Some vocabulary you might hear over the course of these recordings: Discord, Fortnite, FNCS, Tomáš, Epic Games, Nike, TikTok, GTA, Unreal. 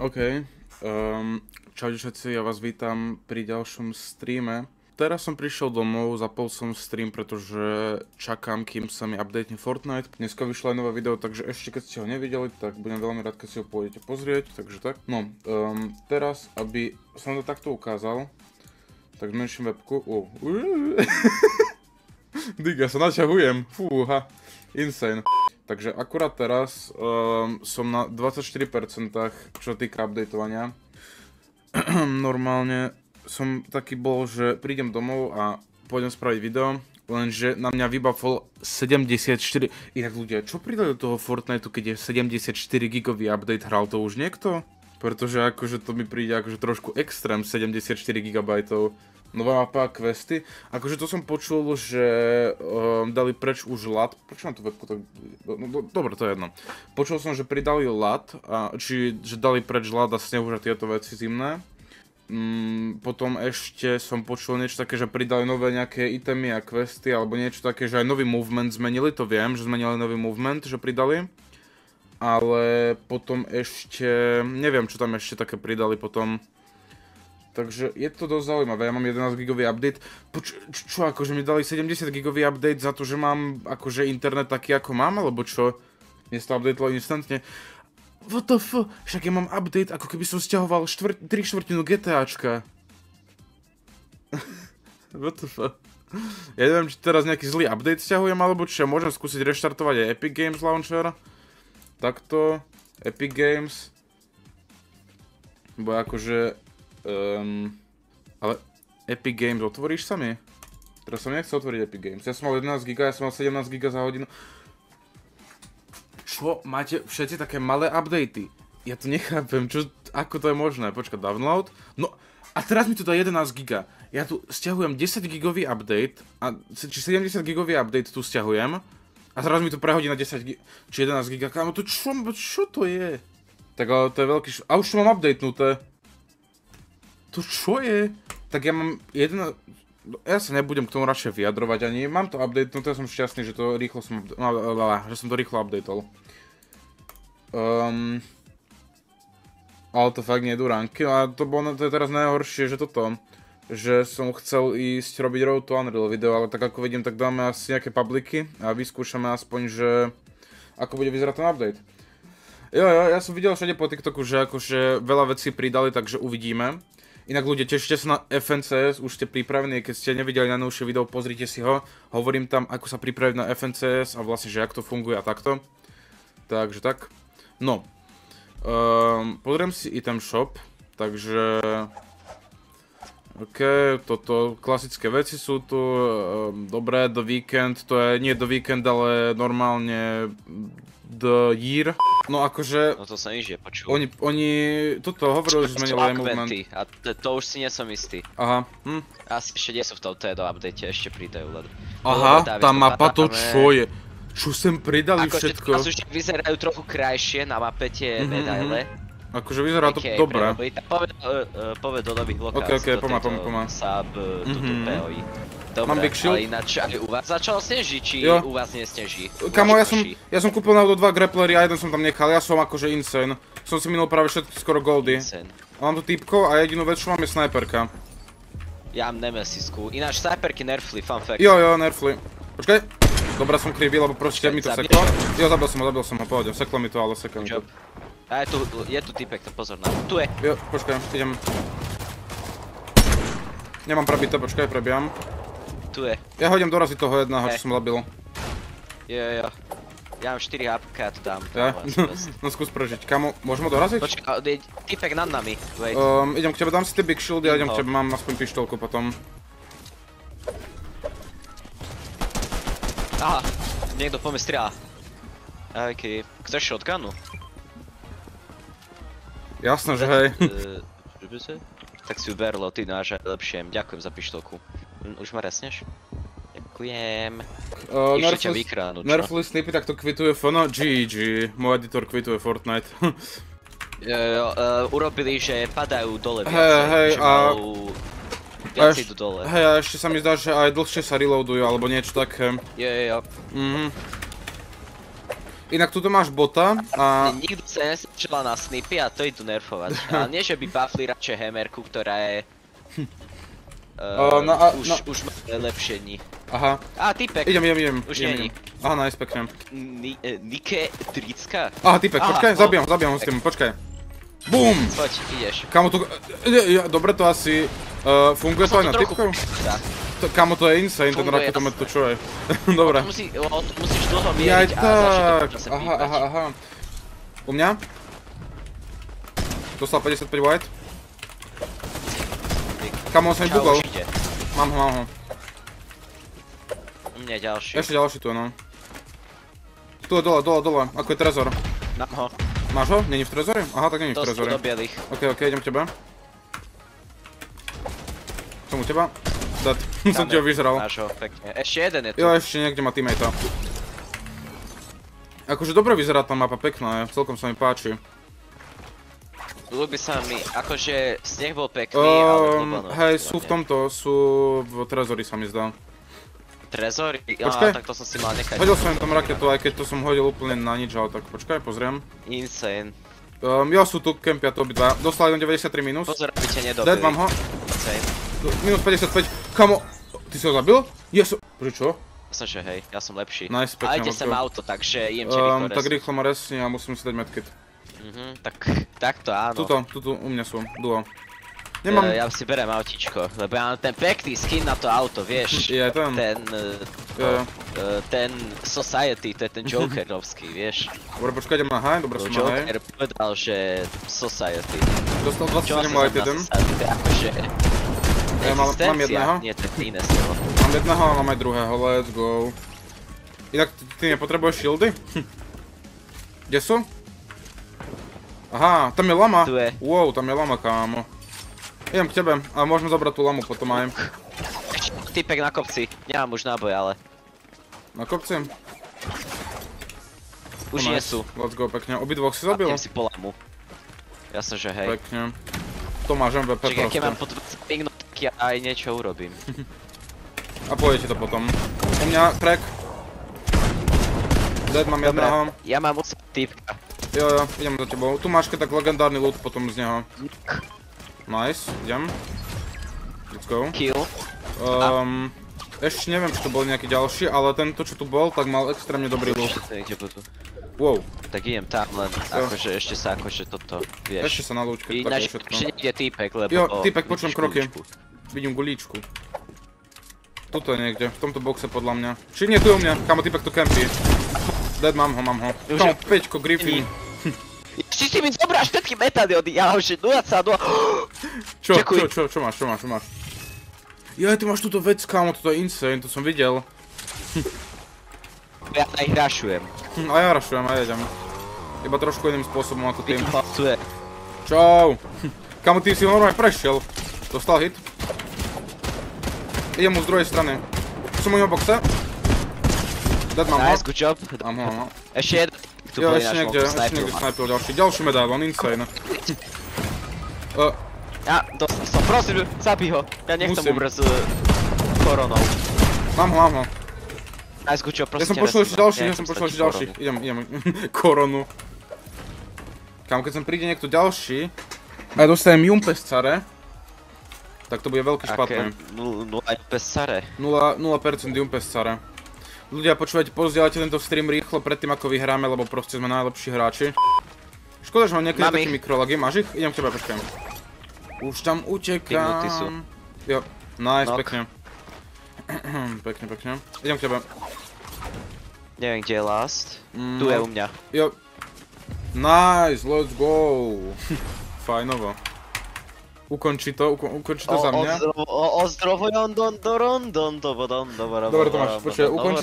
OK, čau všetci, ja vás vítam pri ďalšom streame. Teraz som prišiel domov, zapol som stream, pretože čakám, kým sa mi updatene Fortnite. Dneska vyšlo aj nové video, takže ešte keď ste ho nevideli, tak budem veľmi rád, keď si ho pôjdete pozrieť, takže tak. No, teraz, aby som to takto ukázal, tak zmenším webku. Dík, ja sa naťahujem, fúha, insane. Takže akurát teraz som na 24%, čo týka updateovania. Normálne som taký bol, že prídem domov a pôjdem spraviť video, lenže na mňa vybafol 74. Inak ľudia, čo pridali do toho Fortniteu, keď je 74 gigový update, hral to už niekto? Pretože akože to mi príde akože trošku extrém, 74 gigabajtov. Nová mapa, questy. Akože to som počul, že dali preč už LAT. Prečo mám tú webku tak... No, dobre, to je jedno. Počul som, že pridali LAT, že dali preč LAT a snehu, že tieto veci zimné. Potom ešte som počul niečo také, že pridali nové nejaké itemy a questy, alebo niečo také, že aj nový movement zmenili, to viem, že zmenili nový movement, že pridali. Ale potom ešte... Neviem, čo tam ešte také pridali potom. Takže je to dosť zaujímavé, ja mám 11 gigový update, čo akože mi dali 70 gigový update za to, že mám akože internet taký ako mám, alebo čo? Mne sa to updatelo instantne. WTF, však ja mám update ako keby som stiahoval 3/4 GTAčka. WTF. Ja neviem, či teraz nejaký zlý update stiahujem, alebo čo, môžem skúsiť reštartovať aj Epic Games launcher. Takto, Epic Games. Bo akože... ale Epic Games, otvoríš sa mi? Teraz som nechcel otvoriť Epic Games, ja som mal 11 GB, ja som mal 17 GB za hodinu. Čo? Máte všetci také malé updatey? Ja to nechápem, ako to je možné? Počkaj, download? No, a teraz mi tu dá 11 GB. Ja tu stiahujem 10 gigový update, či 70 gigový update tu stiahujem, a teraz mi tu prehodí na 10 GB, či 11 GB, kámo, to čo to je? Tak ale to je veľký a už to mám updatenuté. To čo je? Tak ja mám jedna... Ja sa nebudem k tomu radšej vyjadrovať ani. Mám to update, no to ja som šťastný, že to rýchlo som... že som to rýchlo updatol. Ale to fakt nie je duránky. A to bolo teraz najhoršie, že toto. Že som chcel ísť robiť road to Unreal video, ale tak ako vidím, tak dáme asi nejaké publiky a vyskúšame aspoň, že... Ako bude vyzerať ten update. Jo, ja som videl všade po TikToku, že akože veľa vecí pridali, takže uvidíme. Inak ľudia, tešte sa na FNCS, už ste pripravení, keď ste nevideli najnovšie video, pozrite si ho. Hovorím tam, ako sa pripraviť na FNCS a vlastne, že jak to funguje a takto. Takže tak. No. Pozriem si item shop, takže... OK, toto klasické veci sú tu. Dobré, The Weekend, to je nie The Weekend, ale normálne The Year. No akože... No to som iž je počul. Oni... Toto hovorili, že zmenili aj movement. A to už si nie som istý. Aha. Asi ešte nie sú v tom TEDO update, ešte pridajú len. Aha, tá mapa to čo je? Čo sem pridali všetko? Akože už vyzerajú trochu krajšie na mape tie medaile. Akože vyzerá to dobré. Poved do nových lokácií. Ok, pomá. Sub, tuto POI. Mám big shield. Ale ináč aj u vás začalo snežiť, či u vás nesneží? Kamo, ja som kúpil na auto 2 grapplery a jeden som tam nechal, ja som akože insane. Som si minul práve všetky skoro goldy. A mám tu týpko a jedinú vec, čo mám, je sniperka. Ja mám nemesisku, ináč sniperky nerfli, fun fact. Jo, nerfli. Počkaj. Dobre som krivý, lebo proste mi to seklo. Jo, zabil som ho, pohodem, seklo mi to, ale seklo mi to. A je tu týpek, to pozor na to. Tu je. Jo, počkaj, idem. Nemám prebité, počkaj, prebijam. Tu je. Ja ho idem doraziť toho jedného, čo som labil. Jo. Ja mám 4 hapka, to dám. No skús prežiť. Kamo, môžem ho doraziť? Počkaj, je týpek nad nami. Idem k tebe, dám si tie big shieldy a idem k tebe, mám aspoň pištolku potom. Aha, niekto po mne strieľa. Okej, chceš shotgunu? Jasné, že hej. Tak si uberlo, ty náš lepšie. Ďakujem za pištolku. Už ma resneš? Ďakujem. Ešte ťa vykránu, čo? Nerfli snipy, tak to kvituje Fono. GG, môj editor kvituje Fortnite. Urobili, že padajú dole viacej, že majú... Viac idú dole. Hej, a ešte sa mi zdá, že aj dlhšie sa reloadujú, alebo niečo také. Jo. Inak tuto máš bota a... Nikdo sa nesečila na snipy a to idú nerfovať. Ale nie, že by buffli radšej hemerku, ktorá je... už má lepšie dní. Aha. Á, typek. Idem. Už není. Aha, nice, pekne. Nike 30? Aha, typek, počkaj, zabijam ho s tým, počkaj. BUM! Poď, ideš. Kamo to... Dobre to asi... Funguje to aj na typkov? Kamo to je insane, ten raket to metočuje. Dobre. Musíš dlho mieriť a začať to aha. U mňa? Dostal 55 white. Kamo, on sa mi buglal. Mám ho. U mňa je ďalší. Ešte ďalší tu je, no. Tu je dole, ako je trezor. Mám ho. Máš ho? Není v trezore? Aha, tak není v trezore. To sú do bielých. Ok, idem k tebe. Som u teba. Som ti ho vyžral. Ešte jeden je tu. Jo, ešte niekde má teammate. Akože dobre vyzerá tá mapa, pekná je, celkom sa mi páči. Ľúbi sa mi, akože sneh bol pekný, ale blbano. Hej, sú v tomto, sú v trezory sa mi zdá. Trezory? Počkaj, tak to som si mal nechať. Hodil som im tam raketu, aj keď to som hodil úplne na nič, ale tak počkaj, pozriem. Insane. Jo, sú tu kempia, to obidva. Dostal jeden 93 minus. Pozor, aby ťa nedobili. Dead, mám ho. Minus 55, kamo, ty si ho zabil? Ja som... Bože čo? Jasne, že hej, ja som lepší. Nice, pekne. A ide sem auto, takže idem ťa vykoresť. Tak rýchlo ma resne a musím si dať medkit. Takto áno. Tuto, u mňa sú, duo. Nemám... Ja si berem autičko, lebo ja mám ten pekný skin na to auto, vieš. Je ten. Ten Society, to je ten Jokerovský, vieš. Dobre, počkaj, idem na high, dobre som na high. Joker povedal, že Society. Dostal 27 light jeden. Mám jedného. A mám aj druhého, let's go. Inak ty nepotrebuješ shieldy? Kde sú? Aha, tam je lama. Wow, tam je lama, kámo. Idem k tebe a môžeme zabrať tú lamu potom aj. Typek na kopci, nemám už náboj, ale. Na kopci? Už nie sú. Let's go, pekne. Obidvoch si zabil? A idem si po lamu. Jasne, že hej. Pekne. Tomáš MVP proste. Čiže keď mám pod pingno, tak ja aj niečo urobím. A pôjdete to potom. U mňa crack. Dead, mám jedného. Ja mám musím týpka. Jo, idem za tebou. Tu máš keď tak legendárny loot potom z neho. Nice, idem. Let's go. Kill. Ešte neviem, či to bol nejaký ďalší, ale tento, čo tu bol, tak mal extrémne dobrý loot. Wow. Tak idem tam len, akože ešte sa akože toto, vieš. Ešte sa na lúčke, také všetko. Ináč niekde týpek, lebo... Jo, týpek, počujem kroky. Vidím gulíčku. Tuto je niekde, v tomto boxe podľa mňa. Či nie, tu je u mňa, kámo, týpek tu campí. Dead, mám ho. Kámo, pečko, Griffin. Ešte si mi zobráš všetky metadiody, ja už je 0,2. Čo máš? Jaj, ty máš túto vec, kámo, toto je insane, to som videl. Ja na ich rašujem. A ja rašujem, a jedem. Iba trošku iným spôsobom ako tým. Čau. Kamo, ty si normálne prešiel. Dostal hit. Idem mu z druhej strany. Som u neho boxe. Dead, mám ho. Nice, good job. Mám ho. Ešte jeden. Jo, ešte niekde snajpil ďalší. Ďalší medailon, insane. Ja, dostal som. Prosím, zabij ho. Ja nechcem umrť s koronou. Mám ho. Ja som pošiel ešte ďalší, idem, koronu. Kámo, keď sem príde niekto ďalší a ja dostajem jumpescare, tak to bude veľký špatný. Aké? 0% jumpescare. Ľudia, počúvajte, pozdielajte tento stream rýchlo predtým ako vyhráme, lebo proste sme najlepší hráči. Škoda, že mám niekedy také mikrolagy, máš ich? Idem k tebe, počkaj. Už tam utekám. Jo, nice, pekne. Pekne. Idem k tebe. Neviem, kde je last. Tu je u mňa. Jo. Nice, let's go. Fajnovo. Ukončí to za mňa. Dobre, Tomáš, počkaj, ukončí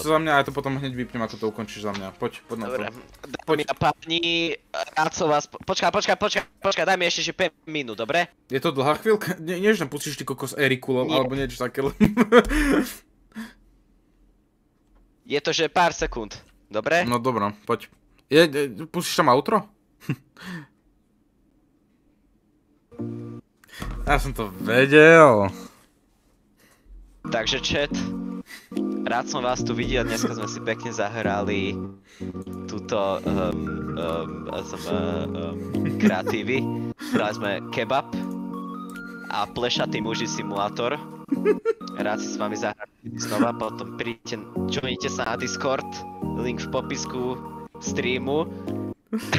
to za mňa a ja to potom hneď vypnem, ako to ukončíš za mňa. Poď na to. Dobre, páni, rád som vás... Počkaj, daj mi ešte 5 minút, dobre? Je to dlhá chvíľka? Nie, že tam pustíš ty kokos Erikulov, alebo niečo také. Je to, že pár sekúnd, dobre? No dobrá, poď. Pustíš tam outro? Ja som to vedel. Takže chat. Rád som vás tu videl, dneska sme si pekne zahrali túto kreatívy. Hrali sme kebab a plešatý muži simulátor. Rád si s vami zahrám znova, potom príďte, joinite sa na Discord, link v popisku streamu.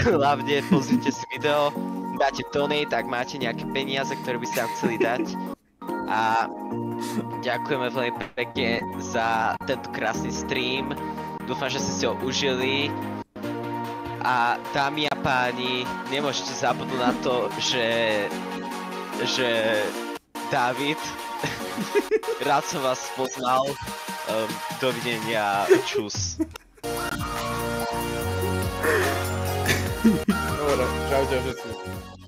Hlavne pozrite si video, dáte tony, tak máte nejaké peniaze, ktoré by ste vám chceli dať. A ďakujeme veľmi pekne za tento krásny stream. Dúfam, že ste si ho užili. A dámy a páni, nemôžete zabudnúť na to, že Dávid, rád som vás poznal. Dovidenia, čus. Dobre, čaute všetci.